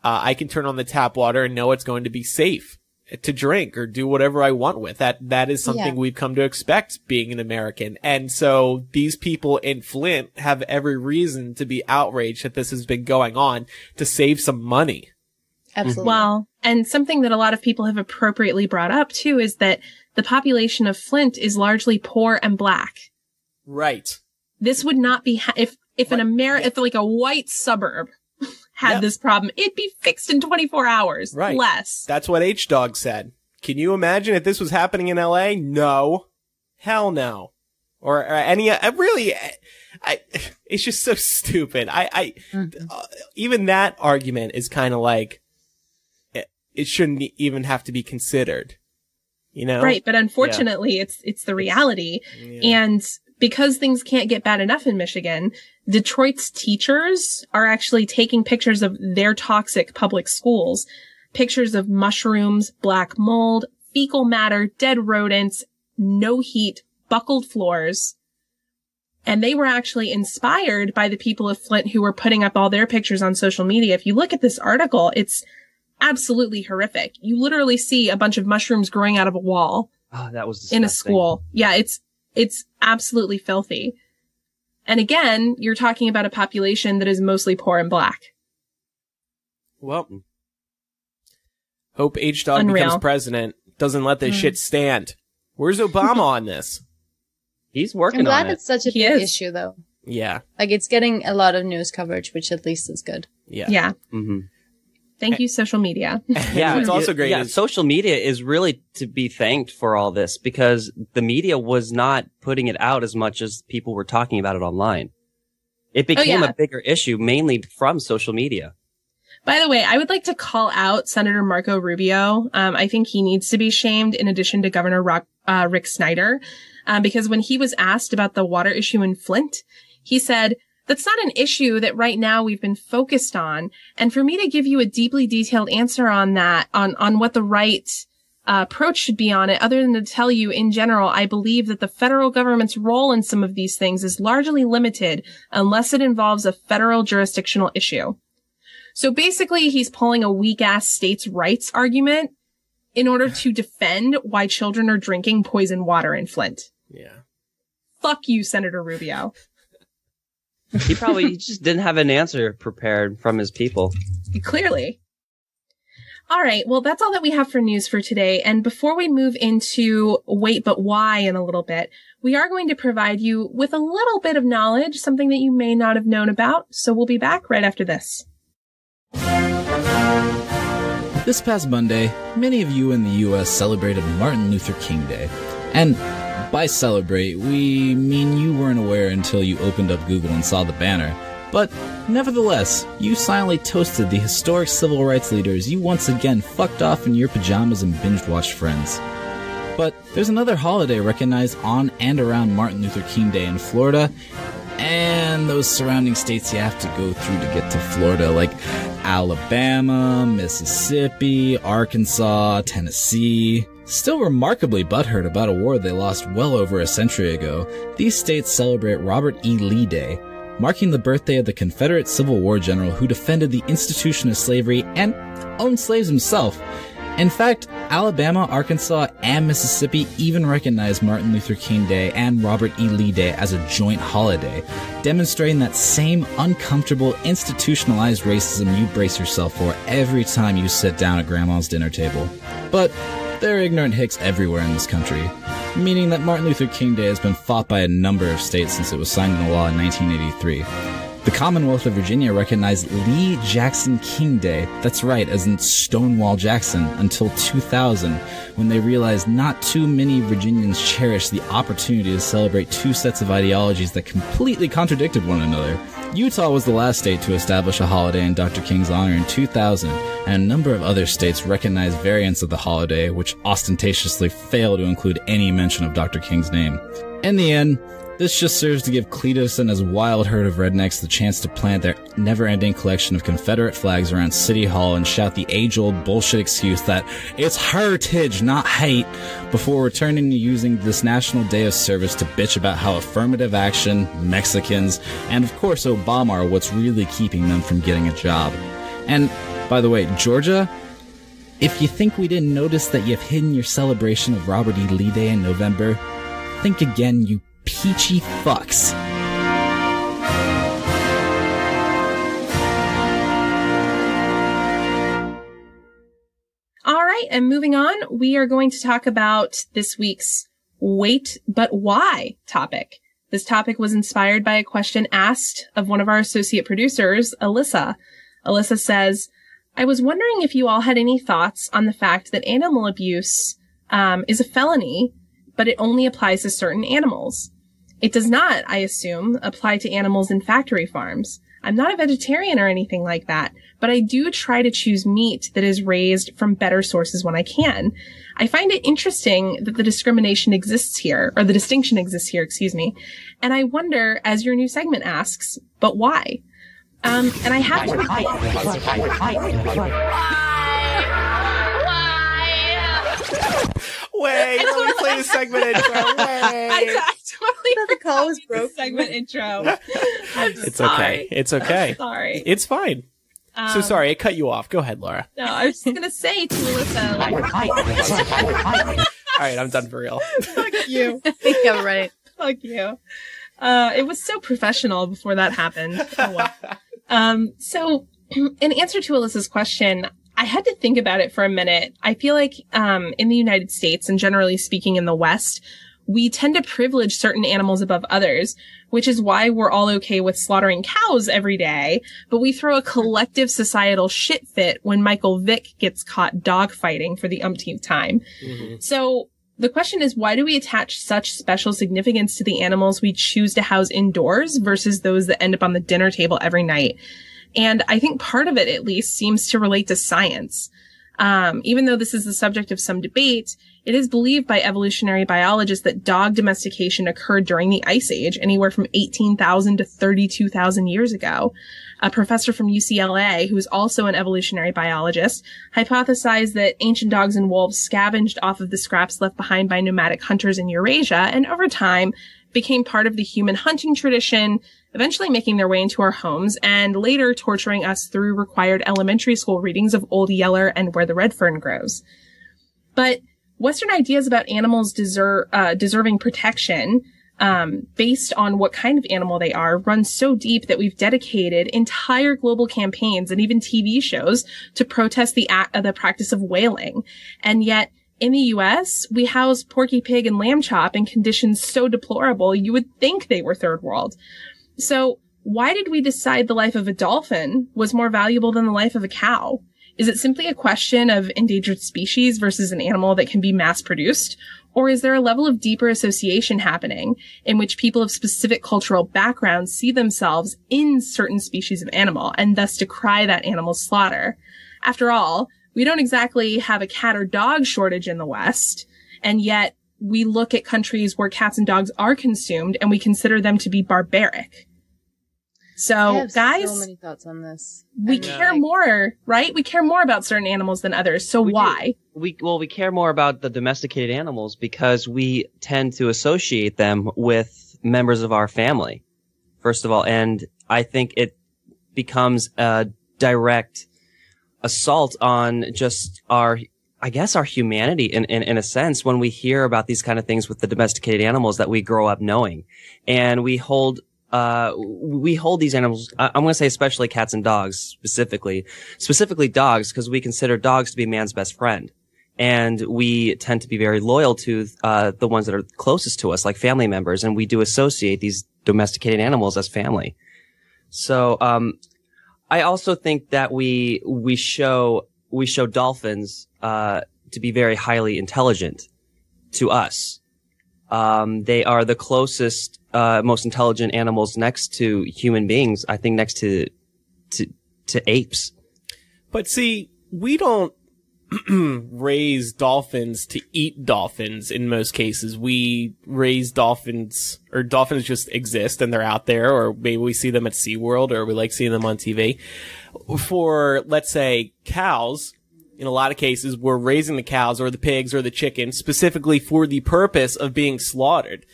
I can turn on the tap water and know it's going to be safe to drink or do whatever I want with. That is something we've come to expect being an American. And so these people in Flint have every reason to be outraged that this has been going on to save some money. Absolutely. Well, and something that a lot of people have appropriately brought up, too, is that the population of Flint is largely poor and black. Right. This would not be if like a white suburb had this problem, it'd be fixed in 24 hours. Right. Less. That's what H-Dog said. Can you imagine if this was happening in L.A.? No. Hell no. Or any really... it's just so stupid. Even that argument is kind of like it shouldn't even have to be considered, Right. But unfortunately, it's the reality. And because things can't get bad enough in Michigan, Detroit's teachers are actually taking pictures of their toxic public schools, pictures of mushrooms, black mold, fecal matter, dead rodents, no heat, buckled floors. And they were actually inspired by the people of Flint who were putting up all their pictures on social media. If you look at this article, it's absolutely horrific. You literally see a bunch of mushrooms growing out of a wall. Oh, that was disgusting. In a school. Yeah, it's absolutely filthy. And again, you're talking about a population that is mostly poor and black. Well, hope H-Dog becomes president. Doesn't let this shit stand. Where's Obama on this? He's working on it. I'm glad it's such a big issue, though. Yeah. Like, it's getting a lot of news coverage, which at least is good. Yeah. Yeah. Mm-hmm. Thank you, social media. Yeah, it's also great. Yeah, social media is really to be thanked for all this, because the media was not putting it out as much as people were talking about it online. It became a bigger issue, mainly from social media. By the way, I would like to call out Senator Marco Rubio. I think he needs to be shamed, in addition to Governor Rick Snyder, because when he was asked about the water issue in Flint, he said, "That's not an issue that right now we've been focused on. And for me to give you a deeply detailed answer on that, on what the right approach should be on it, other than to tell you in general, I believe that the federal government's role in some of these things is largely limited unless it involves a federal jurisdictional issue." So basically, he's pulling a weak-ass states' rights argument in order to defend why children are drinking poison water in Flint. Yeah. Fuck you, Senator Rubio. He probably just didn't have an answer prepared from his people. Clearly. All right. Well, that's all that we have for news for today. And before we move into Wait But Why in a little bit, we are going to provide you with a little bit of knowledge, something that you may not have known about. So we'll be back right after this. This past Monday, many of you in the U.S. celebrated Martin Luther King Day. And by celebrate, we mean you weren't aware until you opened up Google and saw the banner. But nevertheless, you silently toasted the historic civil rights leaders you once again fucked off in your pajamas and binge-watched Friends. But there's another holiday recognized on and around Martin Luther King Day in Florida, and those surrounding states you have to go through to get to Florida, like Alabama, Mississippi, Arkansas, Tennessee. Still remarkably butthurt about a war they lost well over a century ago, these states celebrate Robert E. Lee Day, marking the birthday of the Confederate Civil War general who defended the institution of slavery and owned slaves himself. In fact, Alabama, Arkansas, and Mississippi even recognize Martin Luther King Day and Robert E. Lee Day as a joint holiday, demonstrating that same uncomfortable, institutionalized racism you brace yourself for every time you sit down at grandma's dinner table. But there are ignorant hicks everywhere in this country, meaning that Martin Luther King Day has been fought by a number of states since it was signed into law in 1983. The Commonwealth of Virginia recognized Lee Jackson King Day, that's right, as in Stonewall Jackson, until 2000, when they realized not too many Virginians cherished the opportunity to celebrate two sets of ideologies that completely contradicted one another. Utah was the last state to establish a holiday in Dr. King's honor in 2000, and a number of other states recognized variants of the holiday, which ostentatiously fail to include any mention of Dr. King's name. In the end, this just serves to give Cletus and his wild herd of rednecks the chance to plant their never-ending collection of Confederate flags around City Hall and shout the age-old bullshit excuse that it's heritage, not hate, before returning to using this National Day of Service to bitch about how affirmative action, Mexicans, and of course Obama are what's really keeping them from getting a job. And, by the way, Georgia, if you think we didn't notice that you've hidden your celebration of Robert E. Lee Day in November, think again, you peachy fucks. All right, and moving on, we are going to talk about this week's Wait But Why topic. This topic was inspired by a question asked of one of our associate producers, Alyssa. Alyssa says, I was wondering if you all had any thoughts on the fact that animal abuse is a felony, but it only applies to certain animals. It does not, I assume, apply to animals in factory farms. I'm not a vegetarian or anything like that, but I do try to choose meat that is raised from better sources when I can. I find it interesting that the discrimination exists here, or the distinction exists here, and I wonder, as your new segment asks, but why? And I have to... Why? Wait, let me play the segment intro. Wait. I totally the call was broken. Segment intro. I'm sorry. Okay. It's okay. I'm sorry. It's fine. So sorry, I cut you off. Go ahead, Laura. No, I was just gonna say to Melissa. Like... All right, I'm done for real. Fuck you. Yeah, right. Fuck you. It was so professional before that happened. Oh, wow. So in answer to Alyssa's question, I had to think about it for a minute. I feel like in the United States, and generally speaking in the West, we tend to privilege certain animals above others, which is why we're all okay with slaughtering cows every day. But we throw a collective societal shit fit when Michael Vick gets caught dogfighting for the umpteenth time. Mm-hmm. So the question is, why do we attach such special significance to the animals we choose to house indoors versus those that end up on the dinner table every night? And I think part of it, at least, seems to relate to science. Even though this is the subject of some debate, it is believed by evolutionary biologists that dog domestication occurred during the Ice Age, anywhere from 18,000 to 32,000 years ago. A professor from UCLA, who is also an evolutionary biologist, hypothesized that ancient dogs and wolves scavenged off of the scraps left behind by nomadic hunters in Eurasia, and over time became part of the human hunting tradition, eventually making their way into our homes and later torturing us through required elementary school readings of Old Yeller and Where the Red Fern Grows. But Western ideas about animals deserving protection, based on what kind of animal they are, run so deep that we've dedicated entire global campaigns and even TV shows to protest the practice of whaling. And yet, in the U.S., we house Porky Pig and Lamb Chop in conditions so deplorable you would think they were third world. So why did we decide the life of a dolphin was more valuable than the life of a cow? Is it simply a question of endangered species versus an animal that can be mass-produced? Or is there a level of deeper association happening in which people of specific cultural backgrounds see themselves in certain species of animal and thus decry that animal's slaughter? After all, we don't exactly have a cat or dog shortage in the West, and yet we look at countries where cats and dogs are consumed and we consider them to be barbaric. So guys, so many thoughts on this. We care more, right? We care more about certain animals than others. So why? We care more about the domesticated animals because we tend to associate them with members of our family, first of all. And I think it becomes a direct assault on just our humanity in a sense when we hear about these kind of things with the domesticated animals that we grow up knowing. And we hold these animals, I'm going to say especially cats and dogs, specifically dogs, because we consider dogs to be man's best friend. And we tend to be very loyal to the ones that are closest to us, like family members. And we do associate these domesticated animals as family. So I also think that we show dolphins to be very highly intelligent to us. They are the closest, most intelligent animals next to human beings, I think next to apes. But see, we don't raise dolphins to eat dolphins in most cases. We raise dolphins, or dolphins just exist and they're out there, or maybe we see them at SeaWorld or we like seeing them on TV. For, let's say, cows, in a lot of cases, we're raising the cows or the pigs or the chickens specifically for the purpose of being slaughtered.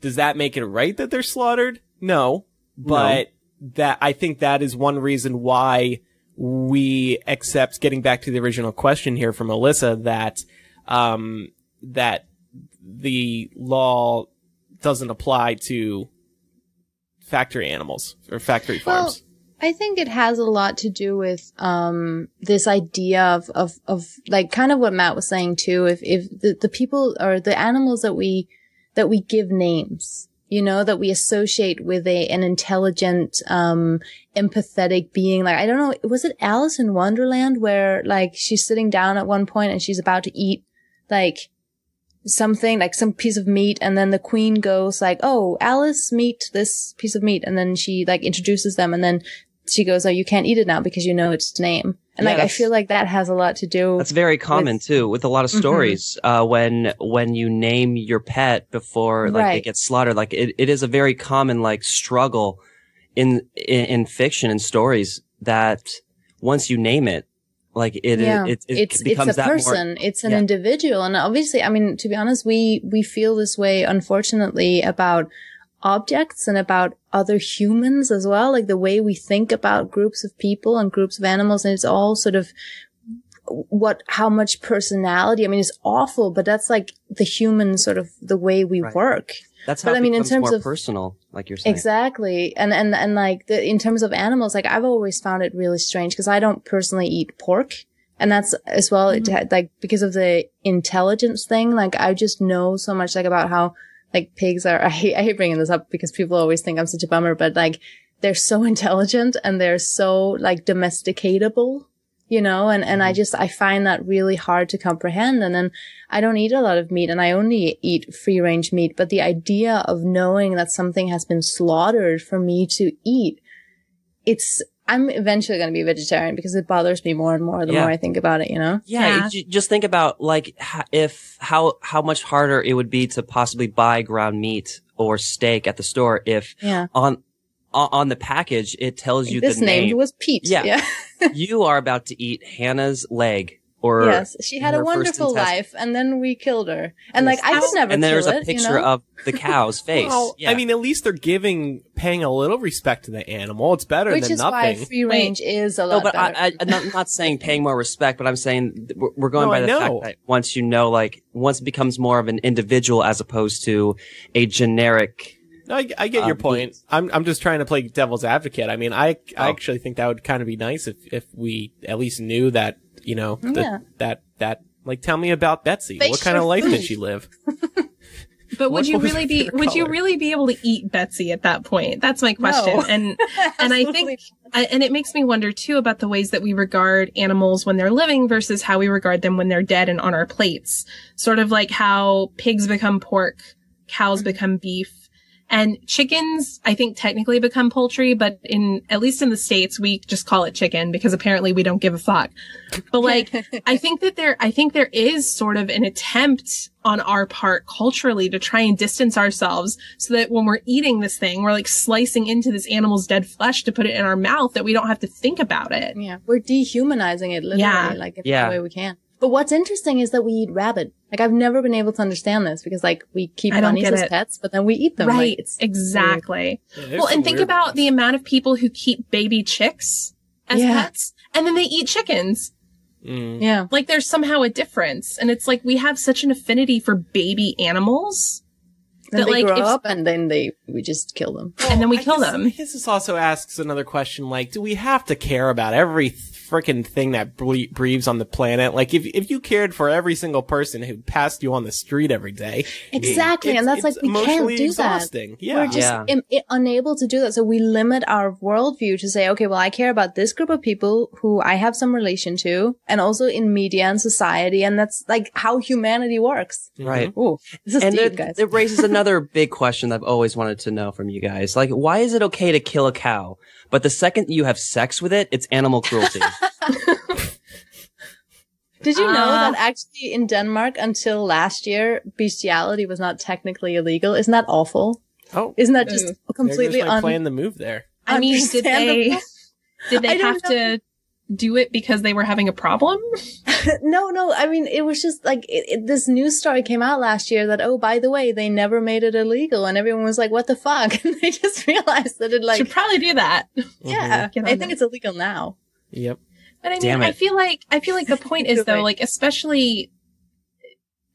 Does that make it right that they're slaughtered? No. But that, I think that is one reason why we accept, getting back to the original question here from Alyssa, that the law doesn't apply to factory animals or factory farms. Well, I think it has a lot to do with this idea of like kind of what Matt was saying too. If the people or the animals that we give names, you know, that we associate with an intelligent, empathetic being. Like, I don't know, was it Alice in Wonderland where like she's sitting down at one point and she's about to eat like something, like some piece of meat, and then the queen goes like, "Oh, Alice, meet this piece of meat," and then she like introduces them, and then she goes, "Oh, you can't eat it now because you know its name." And like I feel like that has a lot to do. That's very common too with a lot of stories. Mm-hmm. When you name your pet before like they get slaughtered, like it is a very common like struggle in fiction and stories that once you name it, Like it becomes that person. More, it's an individual. And obviously, I mean, to be honest, we feel this way, unfortunately, about objects and about other humans as well. Like the way we think about groups of people and groups of animals, and it's all sort of how much personality. I mean, it's awful, but that's like the human sort of the way we work. That's how it becomes more personal, like you're saying. Exactly. And like in terms of animals, like I've always found it really strange because I don't personally eat pork. And that's as well, like because of the intelligence thing, like I just know so much like about how like pigs are, I hate bringing this up because people always think I'm such a bummer, but like they're so intelligent and they're so like domesticatable. You know, and I find that really hard to comprehend. And then I don't eat a lot of meat and I only eat free range meat. But the idea of knowing that something has been slaughtered for me to eat, I'm eventually going to be a vegetarian because it bothers me more and more the more I think about it, you know? Yeah. Just think about like how much harder it would be to possibly buy ground meat or steak at the store if on the package, it tells you this name was Pete. Yeah. You are about to eat Hannah's leg. Or yes, she had a wonderful life, and then we killed her. And like I could never. And there's a picture of the cow's face. Well, yeah. I mean, at least they're paying a little respect to the animal. It's better than nothing. Which is why free range is a lot. No, but better. I'm not saying paying more respect, but I'm saying we're going by the fact that once you know, like once it becomes more of an individual as opposed to a generic. No, I get your point. I'm just trying to play devil's advocate. I mean, I actually think that would kind of be nice if we at least knew that, you know, that like tell me about Betsy. What kind of life did she live? But would you really be able to eat Betsy at that point? That's my question. No. And I think and it makes me wonder too about the ways that we regard animals when they're living versus how we regard them when they're dead and on our plates. Sort of like how pigs become pork, cows become beef. And chickens, I think, technically become poultry, but at least in the States, we just call it chicken because apparently we don't give a fuck. But like, I think there is sort of an attempt on our part culturally to try and distance ourselves so that when we're eating this thing, we're like slicing into this animal's dead flesh to put it in our mouth that we don't have to think about it. Yeah. We're dehumanizing it literally the way we can. But what's interesting is that we eat rabbit. Like, I've never been able to understand this because, like, we keep bunnies as pets, but then we eat them. Right, like, it's exactly. Yeah, well, and think about the amount of people who keep baby chicks as pets, and then they eat chickens. Mm. Yeah. Like, there's somehow a difference. And it's like, we have such an affinity for baby animals. Then they grow up and then we just kill them. Well, and then we kill them. This also asks another question, like, do we have to care about everything? Freaking thing that breathes on the planet. Like if you cared for every single person who passed you on the street every day, exactly, and that's like we can't do exhausting. That. Yeah. We're just unable to do that. So we limit our worldview to say, okay, well, I care about this group of people who I have some relation to, and also in media and society, and that's like how humanity works. Right. Ooh, this is deep, guys. It raises another big question that I've always wanted to know from you guys. Like, why is it okay to kill a cow, but the second you have sex with it, it's animal cruelty? Did you know that actually in Denmark until last year, bestiality was not technically illegal? Isn't that awful? Oh, isn't that just completely like playing the move there? I mean, did they have to do it because they were having a problem? No. I mean, it was just like this news story came out last year that, oh, by the way, they never made it illegal. And everyone was like, what the fuck? And they just realized that it like should probably do that. Yeah. Mm-hmm. I think it's illegal now. Yep. But I mean, I feel like the point is though, like, especially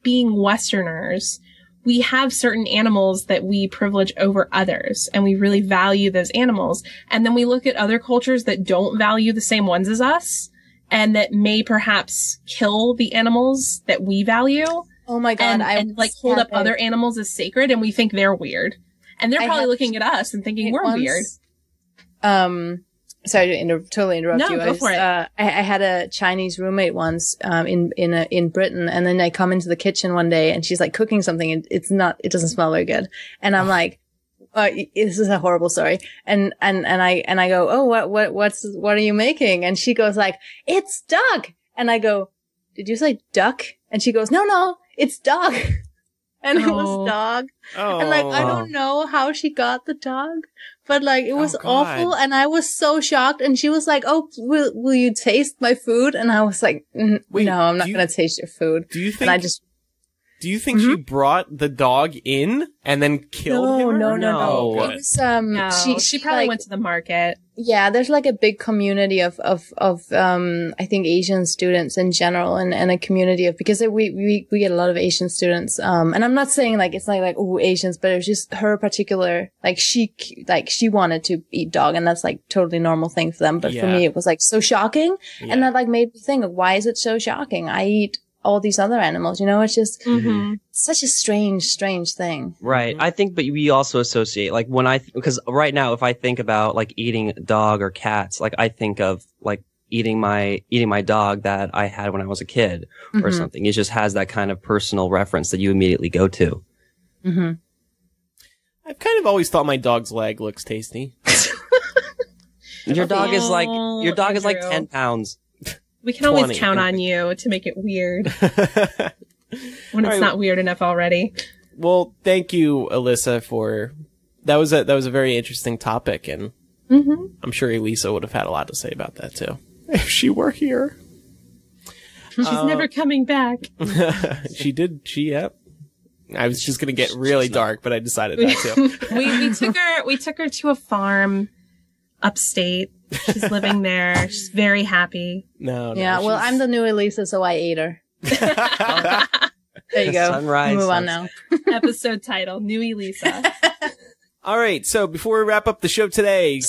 being Westerners, we have certain animals that we privilege over others and we really value those animals. And then we look at other cultures that don't value the same ones as us and that may perhaps kill the animals that we value. Oh my God. And like hold up other animals as sacred and we think they're weird. And they're probably looking at us and thinking we're weird. Sorry to totally interrupt you. No, go for it. I had a Chinese roommate once in Britain, and then I come into the kitchen one day, and she's like cooking something, and it doesn't smell very good, and I'm like, this is a horrible story, and I go, oh, what are you making? And she goes like, it's duck, and I go, did you say duck? And she goes, no, it's dog, and it was dog, and like I don't know how she got the dog. But like, it was awful, and I was so shocked. And she was like, "Oh, will you taste my food?" And I was like, "No, I'm not going to taste your food." Do you think? And I just. Do you think she brought the dog in and then killed him? No. It was, no. She probably went to the market. Yeah, there's like a big community of I think Asian students in general, and a community of, because we get a lot of Asian students. And I'm not saying like it's like ooh, Asians, but it was just her particular, she wanted to eat dog, and that's like totally normal thing for them. But for me, it was like so shocking, and that like made me think, why is it so shocking? I eat all these other animals, you know, it's just such a strange thing. Right. I think, but we also associate, like, when I, because right now, if I think about like eating dog or cats, like I think of like eating my dog that I had when I was a kid or something. It just has that kind of personal reference that you immediately go to. Mm-hmm. I've kind of always thought my dog's leg looks tasty. Your dog is like 10 pounds. We can always count on you to make it weird when it's not weird enough already. Well, thank you, Alyssa, for that was a very interesting topic, and I'm sure Elisa would have had a lot to say about that too if she were here. She's never coming back. Yep. I was just gonna get really dark, but I decided not to. We took her to a farm upstate. She's living there. She's very happy. Yeah, well, I'm the new Elisa, so I ate her. There you go. Move on now. Episode title, New Elisa. All right, so before we wrap up the show today,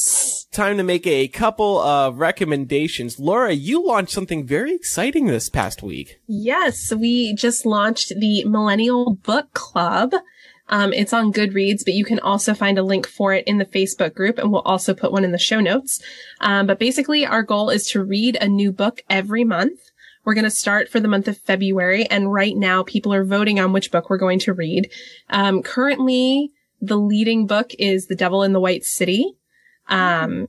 time to make a couple of recommendations. Laura, you launched something very exciting this past week. Yes, we just launched the Millennial Book Club. It's on Goodreads, but you can also find a link for it in the Facebook group, and we'll also put one in the show notes. But basically, our goal is to read a new book every month. We're going to start for the month of February, and right now, people are voting on which book we're going to read. Currently, the leading book is The Devil in the White City. And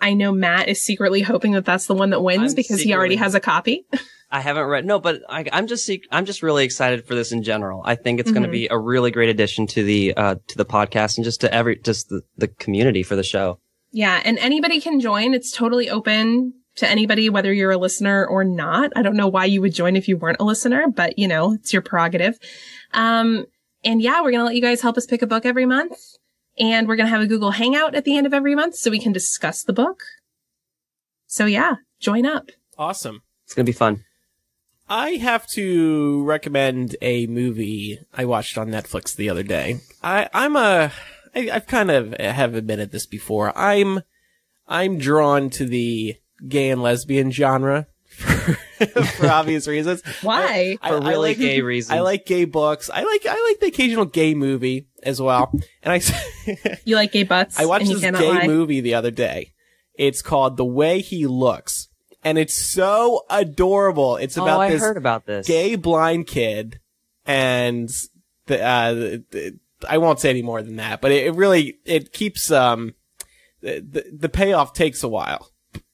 I know Matt is secretly hoping that that's the one that wins because he already has a copy. I haven't read. No, but I'm just really excited for this in general. I think it's going to be a really great addition to the podcast and just to the community for the show. Yeah, and anybody can join. It's totally open to anybody, whether you're a listener or not. I don't know why you would join if you weren't a listener, but you know, it's your prerogative. And yeah, we're going to let you guys help us pick a book every month, and we're going to have a Google Hangout at the end of every month so we can discuss the book. So yeah, join up. Awesome. It's going to be fun. I have to recommend a movie I watched on Netflix the other day. I've kind of have admitted this before. I'm drawn to the gay and lesbian genre for obvious reasons. Why? For gay reasons. I like gay books. I like the occasional gay movie as well. And you like gay butts. I watched this gay movie the other day. It's called The Way He Looks. And it's so adorable. It's about this gay blind kid, and I won't say any more than that. But it really keeps the payoff takes a while,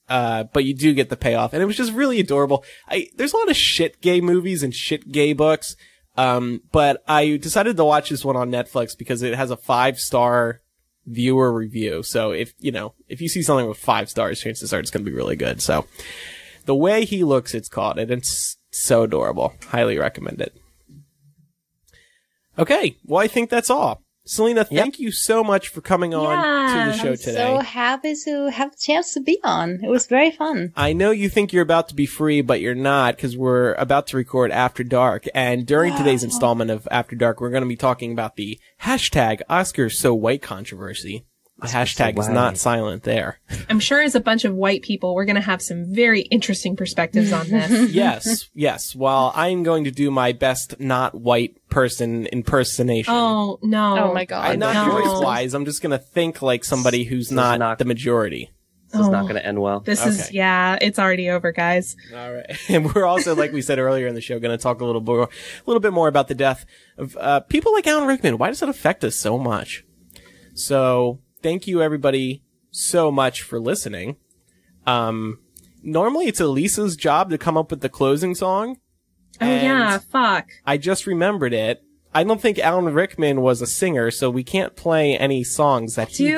but you do get the payoff, and it was just really adorable. There's a lot of shit gay movies and shit gay books, but I decided to watch this one on Netflix because it has a 5-star viewer review. So if you see something with 5 stars, chances are it's going to be really good. So The Way He Looks, it's called, and it's so adorable. Highly recommend it. Okay. Well, I think that's all. Selena, thank you so much for coming on to the show today. I'm so happy to have the chance to be on. It was very fun. I know you think you're about to be free, but you're not, because we're about to record After Dark. And during today's installment of After Dark, we're going to be talking about the hashtag OscarsSoWhite controversy. The hashtag is not silent there. I'm sure as a bunch of white people, we're going to have some very interesting perspectives on this. Yes. Well, I'm going to do my best not white person impersonation. Oh, no. Oh, my God. I'm not voice-wise. I'm just going to think like somebody who's not the majority. This is not going to end well. It's already over, guys. All right. And we're also, like we said earlier in the show, going to talk a little bit more about the death of people like Alan Rickman. Why does it affect us so much? So... thank you, everybody, so much for listening. Normally, it's Elisa's job to come up with the closing song. Oh, yeah. Fuck. I just remembered it. I don't think Alan Rickman was a singer, so we can't play any songs that he did.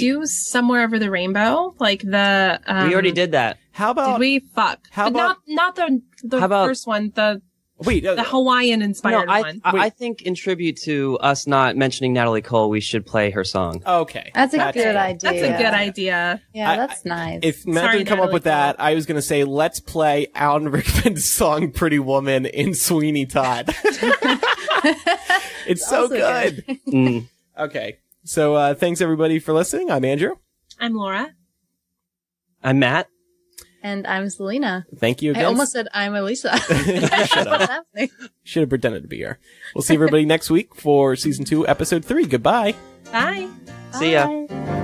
Do Somewhere Over the Rainbow, like the. We already did that. How about? Did we fuck? How about not the first one? The Hawaiian inspired one. I think in tribute to us not mentioning Natalie Cole, we should play her song. Okay, that's a good idea. That's a good idea. Yeah, that's nice. If Matt didn't come up with that, I was going to say let's play Alan Rickman's song "Pretty Woman" in Sweeney Todd. It's so good. Okay, so thanks everybody for listening. I'm Andrew. I'm Laura. I'm Matt. And I'm Selena. Thank you again. I almost said I'm Elisa. Should have pretended to be her. We'll see everybody next week for season 2, episode 3. Goodbye. Bye. See ya.